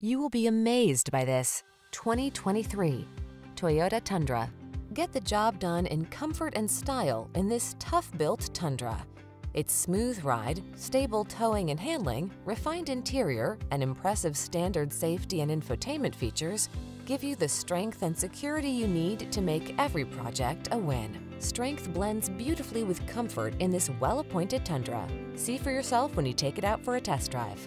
You will be amazed by this 2023 Toyota Tundra. Get the job done in comfort and style in this tough-built Tundra. Its smooth ride, stable towing and handling, refined interior, and impressive standard safety and infotainment features give you the strength and security you need to make every project a win. Strength blends beautifully with comfort in this well-appointed Tundra. See for yourself when you take it out for a test drive.